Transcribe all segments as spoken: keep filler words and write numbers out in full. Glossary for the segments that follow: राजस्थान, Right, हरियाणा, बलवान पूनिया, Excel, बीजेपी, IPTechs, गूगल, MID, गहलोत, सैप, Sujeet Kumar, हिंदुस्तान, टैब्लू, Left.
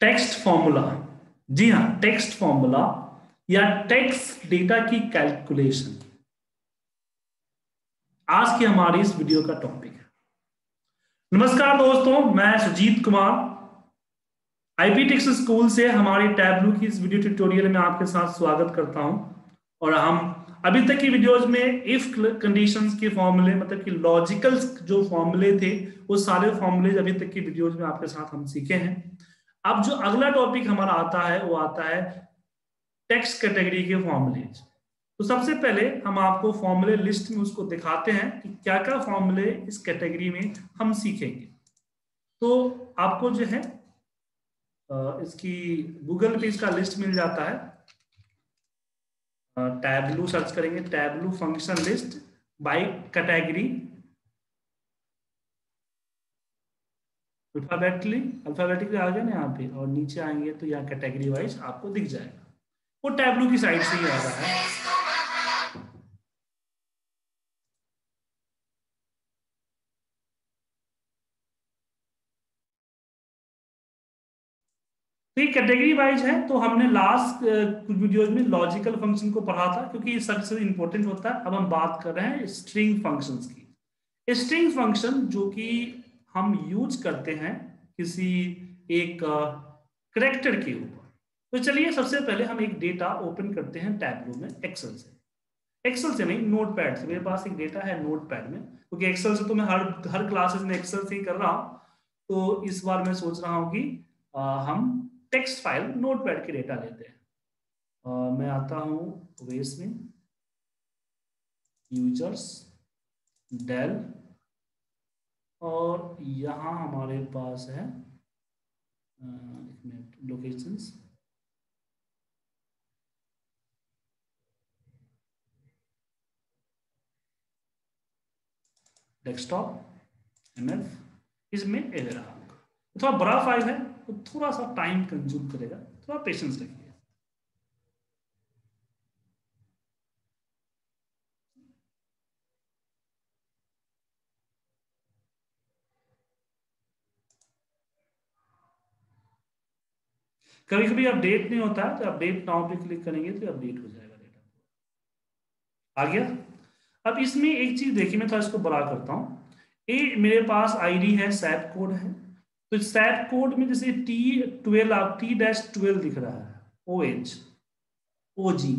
Text formula, जी हाँ text formula या टेक्स्ट डेटा की कैलकुलेशन आज की हमारी इस वीडियो का टॉपिक है। नमस्कार दोस्तों, मैं सुजीत कुमार आईपीटेक्स स्कूल से हमारे टैब्लू की इस वीडियो ट्यूटोरियल में आपके साथ स्वागत करता हूं। और हम अभी तक की वीडियोज में इफ कंडीशंस के फॉर्मूले मतलब कि लॉजिकल जो फॉर्मूले थे वो सारे फॉर्मूले अभी तक की वीडियोज में आपके साथ हम सीखे हैं। अब जो अगला टॉपिक हमारा आता है वो आता है टेक्स्ट कैटेगरी के फॉर्मूले। तो सबसे पहले हम आपको फॉर्मूले लिस्ट में उसको दिखाते हैं कि क्या क्या फॉर्मूले इस कैटेगरी में हम सीखेंगे। तो आपको जो है इसकी गूगल पे इसका लिस्ट मिल जाता है, टैब्लू सर्च करेंगे, टैब्लू function list by category alphabetically alphabetically आ गया ना यहाँ पे, और नीचे आएंगे तो यहाँ कैटेगरी वाइज आपको दिख जाएगा। वो टैब्लू की साइड से ही आ रहा है। तो ये कैटेगरी वाइज है। तो हमने लास्ट कुछ वीडियोज में लॉजिकल फंक्शन को पढ़ा था क्योंकि ये सबसे इंपॉर्टेंट होता है। अब हम बात कर रहे हैं स्ट्रिंग फंक्शंस की। स्ट्रिंग फंक्शन जो कि हम यूज करते हैं किसी एक करेक्टर के ऊपर। तो चलिए सबसे पहले हम एक डेटा ओपन करते हैं टैब्लू में एक्सेल से, एक्सेल से नहीं नोटपैड से। मेरे पास एक डेटा है नोटपैड में, क्योंकि एक्सेल से तो मैं हर हर क्लासेस में एक्सेल से ही कर रहा हूँ। तो इस बार मैं सोच रहा हूँ कि आ, हम टेक्स्ट फाइल नोटपैड के डेटा लेते हैं। आ, मैं आता हूँ वेस में, यूजर्स डेल, और यहाँ हमारे पास है लोकेशंस। डेस्कटॉप एमएफ इसमें एवेरा होगा। थोड़ा बड़ा फाइल है तो थोड़ा सा टाइम कंज्यूम करेगा, थोड़ा पेशेंस रखिए। कभी कभी अपडेट नहीं होता है तो अपडेट नाउ पे क्लिक करेंगे तो अपडेट हो जाएगा डेटा। आ गया। अब इसमें एक चीज देखिए, मैं थोड़ा इसको बड़ा करता हूँ। ये मेरे पास आईडी है, सैप कोड है। तो सैप कोड में जैसे टी ट्वेल्व आप टी डैश ट्वेल्व दिख रहा है, ओ एच ओ जी।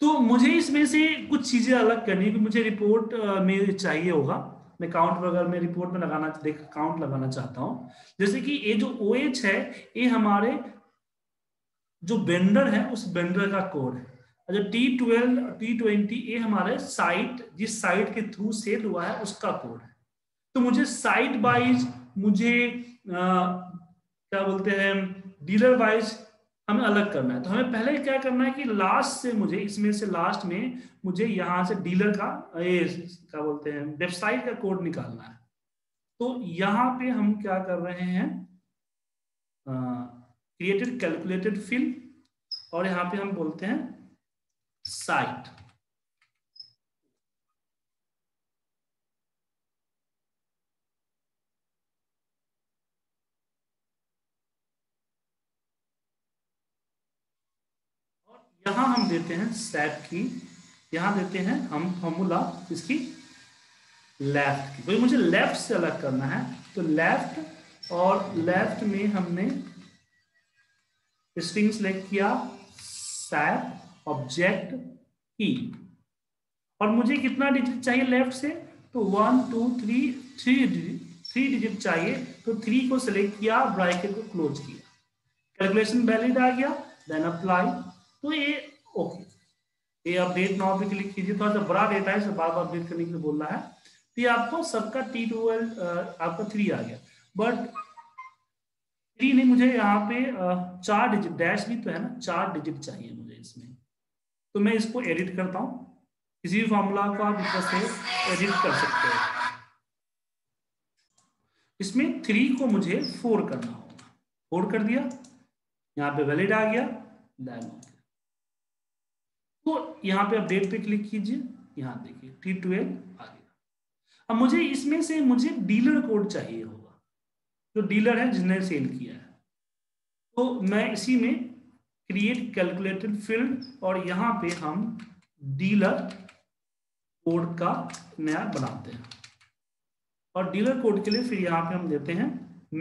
तो मुझे इसमें से कुछ चीजें अलग करनी है, मुझे रिपोर्ट में चाहिए होगा। मैं काउंट वगैरह में रिपोर्ट में लगाना देख काउंट लगाना चाहता हूँ। जैसे कि ये जो ओ एच है ये हमारे जो बेंडर है उस बेंडर का कोड है। अच्छा टी ट्वेल्व टी ट्वेंटी ये हमारे साइट जिस साइट के थ्रू सेल हुआ है उसका कोड है। तो मुझे साइट वाइज मुझे आ, क्या बोलते हैं डीलर वाइज हमें अलग करना है। तो हमें पहले क्या करना है कि लास्ट से मुझे इसमें से लास्ट में मुझे यहाँ से डीलर का ये क्या बोलते हैं वेबसाइट का कोड निकालना है। तो यहाँ पे हम क्या कर रहे हैं आ, क्रिएटेड कैलकुलेटेड फील्ड, और यहाँ पे हम बोलते हैं साइट। और यहाँ हम देते हैं सैप की, यहाँ देते हैं हम फॉर्मूला इसकी लेफ्ट की। तो मुझे लेफ्ट से अलग करना है तो लेफ्ट, और लेफ्ट में हमने स्ट्रिंग सेलेक्ट किया, सैप ऑब्जेक्ट की। और मुझे कितना डिजिट चाहिए लेफ्ट से, तो one two three three digit three digit चाहिए। तो थ्री को सिलेक्ट किया, ब्रैकेट को क्लोज किया, कैलकुलेशन वैलिड आ गया, देन अप्लाई। तो ये ओके। ये अपडेट नाउ पे क्लिक कीजिए। थोड़ा सा बड़ा डेटा है तो बार बार अपडेट करने के लिए बोल रहा है। तो ये आपको सबका टी ट्वेल्व आपका थ्री आ गया, बट थ्री नहीं, मुझे यहाँ पे चार डिजिट डैश भी तो है ना, चार डिजिट चाहिए मुझे इसमें। तो मैं इसको एडिट करता हूँ, किसी भी फॉर्मूला को आप इसमें से एडिट कर सकते हो। इसमें थ्री को मुझे फोर करना होगा, फोर कर दिया, यहाँ पे वैलिड आ गया, डन। तो यहाँ पे अपडेट पे क्लिक कीजिए, यहाँ देखिए टी ट्वेल्व आ गया। अब मुझे इसमें से मुझे डीलर कोड चाहिए होगा, जो डीलर है जिसने सेल किया है। तो मैं इसी में क्रिएट कैलकुलेटेड फील्ड और यहाँ पे हम डीलर कोड का नया बनाते हैं और डीलर कोड के लिए फिर यहाँ पे हम देते हैं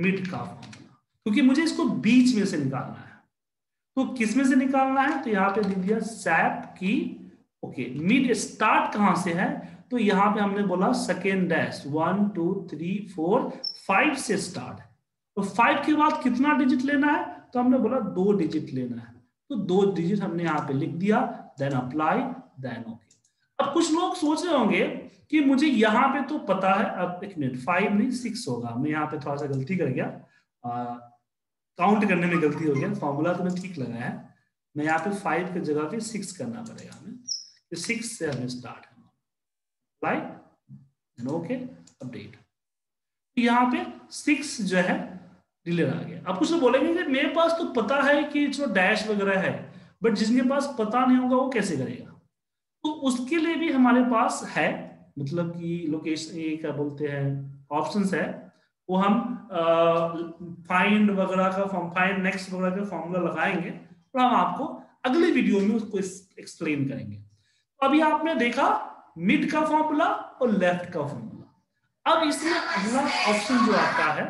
मिड का फॉर्मूला, क्योंकि मुझे इसको बीच में से निकालना है। तो किस में से निकालना है, तो यहाँ पे दे दिया सैप की ओके मिड स्टार्ट कहाँ से है, तो यहाँ पे हमने बोला second dash one two three four five से स्टार्ट है, तो फाइव के बाद कितना डिजिट लेना है, तो हमने बोला दो डिजिट लेना है, तो दो डिजिट हमने यहाँ पे लिख दिया, देन अप्लाई, देन ओके। अब कुछ लोग सोच रहे होंगे कि मुझे यहाँ पे तो पता है, अब एक मिनट फाइव नहीं सिक्स होगा, मैं यहाँ पे थोड़ा सा गलती कर गया, आ, काउंट करने में गलती हो गया, फॉर्मूला तो मैं ठीक लगाया है, मैं यहाँ पे फाइव की जगह पे सिक्स करना पड़ेगा हमें, सिक्स से हमें स्टार्ट करना, राइट ओके अपडेट, यहाँ पे सिक्स जो है डिले आ गया। अब कुछ लोग बोलेंगे कि मेरे पास तो पता है कि जो डैश वगैरह है, बट जिसके पास पता नहीं होगा वो कैसे करेगा, तो उसके लिए भी हमारे पास है, मतलब कि लोकेशन ये क्या बोलते हैं ऑप्शंस है, वो हम फाइंड वगैरह का फॉर्म फाइंड नेक्स्ट वगैरह का फॉर्मूला लगाएंगे और हम आपको अगले वीडियो में उसको एक्सप्लेन करेंगे। तो अभी आपने देखा मिड का फॉर्मूला और लेफ्ट का फॉर्मूला, अब इसमें अगला ऑप्शन जो आता है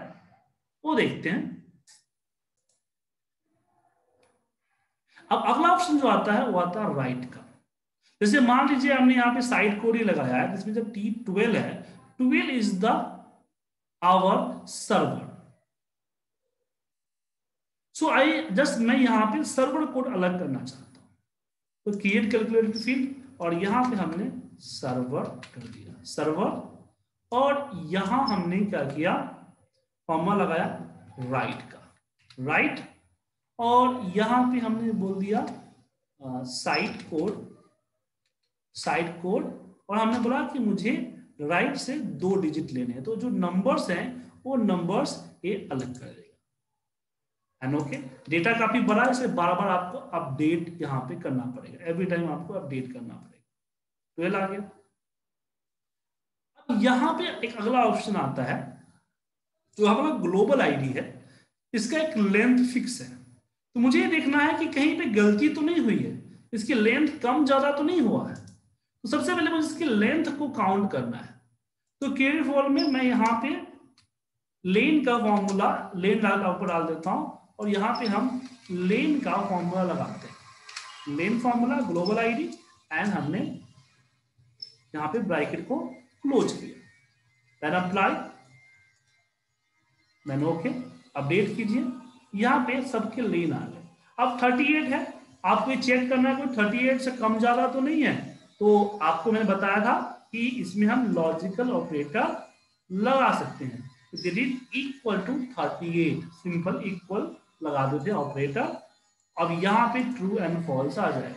वो देखते हैं। अब अगला ऑप्शन जो आता है वो आता है राइट का। जैसे मान लीजिए हमने यहाँ पे साइड कोड ही लगाया है, जिसमें जब टी ट्वेल्व है, twelve is the hour server, so I just मैं यहाँ पे सर्वर कोड अलग करना चाहता हूँ, तो क्रिएट कैलकुलेटर फील्ड और यहाँ पे हमने सर्वर कर दिया सर्वर, और यहाँ हमने क्या किया फॉर्मा लगाया राइट का राइट, और यहाँ पे हमने बोल दिया साइट कोड साइड कोड, और हमने बोला कि मुझे राइट right से दो डिजिट लेने हैं, तो जो नंबर्स हैं वो नंबर्स ये अलग कर देगा एंड ओके। डेटा काफी बड़ा है, इसलिए बार बार आपको अपडेट यहाँ पे करना पड़ेगा, एवरी टाइम आपको अपडेट करना पड़ेगा। ट्वेल्व आ गया। अब यहाँ पे एक अगला ऑप्शन आता है जो हमारा ग्लोबल आईडी है, इसका एक लेंथ फिक्स है, तो मुझे ये देखना है कि कहीं पे गलती तो नहीं हुई है, इसकी लेंथ कम ज्यादा तो नहीं हुआ है, तो सबसे पहले मुझे इसकी लेंथ को काउंट करना है। तो केयर फॉर में मैं यहाँ पे लेन का फॉर्मूला लेन ऊपर डाल देता हूँ, और यहाँ पे हम लेन का फॉर्मूला लगाते हैं, len formula global ID, and हमने यहाँ पे ब्रैकेट को क्लोज किया, then apply, then okay update कीजिए, यहाँ पे सबके लेन आ गए। अब थर्टी एट है, आपको चेक करना है कोई थर्टी एट से कम ज्यादा तो नहीं है, तो आपको मैंने बताया था कि इसमें हम लॉजिकल ऑपरेटर लगा सकते हैं, that is equal to thirty eight, simple equal लगा देते ऑपरेटर। अब यहाँ पे ट्रू एंड फॉल्स आ जाएगा।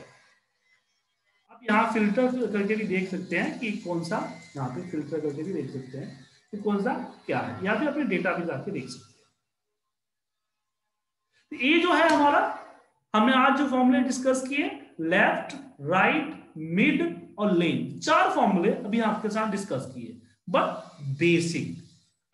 अब यहाँ फिल्टर करके भी देख सकते हैं कि कौन सा, यहाँ पे फिल्टर करके भी देख सकते हैं कि कौन सा क्या है, यहाँ पे अपने डेटा पे जाके देख सकते हैं। तो ये जो है हमारा, हमने आज जो फॉर्मूले डिस्कस किए लेफ्ट राइट मिड और लेन, चार फॉर्मूले अभी आपके साथ डिस्कस किए, बट बेसिक।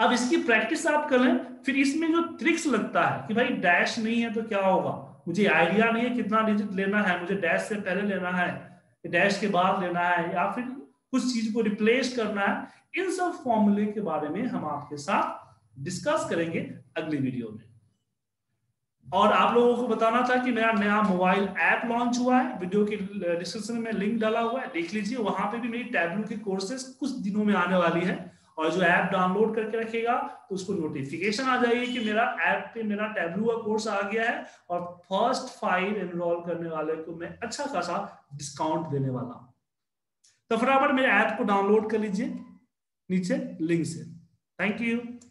अब इसकी प्रैक्टिस आप कर लें, फिर इसमें जो ट्रिक्स लगता है कि भाई डैश नहीं है तो क्या होगा, मुझे आइडिया नहीं है कितना डिजिट लेना है, मुझे डैश से पहले लेना है डैश के बाद लेना है, या फिर कुछ चीज को रिप्लेस करना है, इन सब फॉर्मूले के बारे में हम आपके साथ डिस्कस करेंगे अगली वीडियो में। और आप लोगों को बताना था कि मेरा नया मोबाइल ऐप लॉन्च हुआ है, वीडियो के डिस्क्रिप्शन में लिंक डाला हुआ है, देख लीजिए, वहां पे भी मेरी टैब्लू की कोर्सेज कुछ दिनों में आने वाली है, और जो ऐप डाउनलोड करके रखेगा तो उसको नोटिफिकेशन आ जाएगी कि मेरा ऐप पे मेरा टैब्लू का कोर्स आ गया है, और फर्स्ट फाइव एनरोल करने वाले को मैं अच्छा खासा डिस्काउंट देने वाला हूँ। तो फटाफट मेरे ऐप को डाउनलोड कर लीजिए नीचे लिंक से। Thank you.